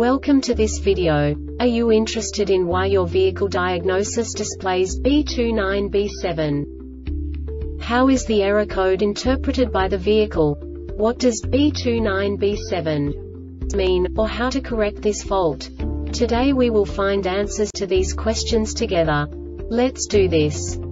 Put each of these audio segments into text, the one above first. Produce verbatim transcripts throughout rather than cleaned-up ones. Welcome to this video. Are you interested in why your vehicle diagnosis displays B two nine B seven? How is the error code interpreted by the vehicle? What does B two nine B seven mean, or how to correct this fault? Today we will find answers to these questions together. Let's do this.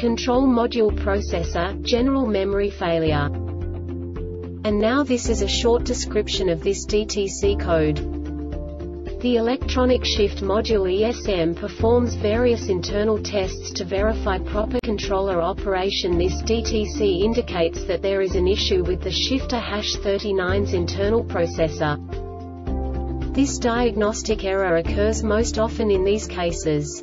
control module processor, general memory failure. And now this is a short description of this D T C code. The electronic shift module E S M performs various internal tests to verify proper controller operation. This D T C indicates that there is an issue with the shifter hash thirty-nine's internal processor. This diagnostic error occurs most often in these cases: